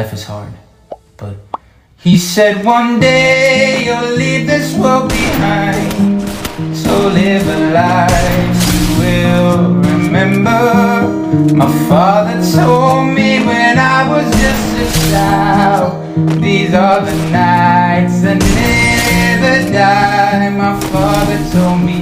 Life is hard, but he said one day you'll leave this world behind. So live a life you will remember. My father told me when I was just a child, these are the nights that never die. My father told me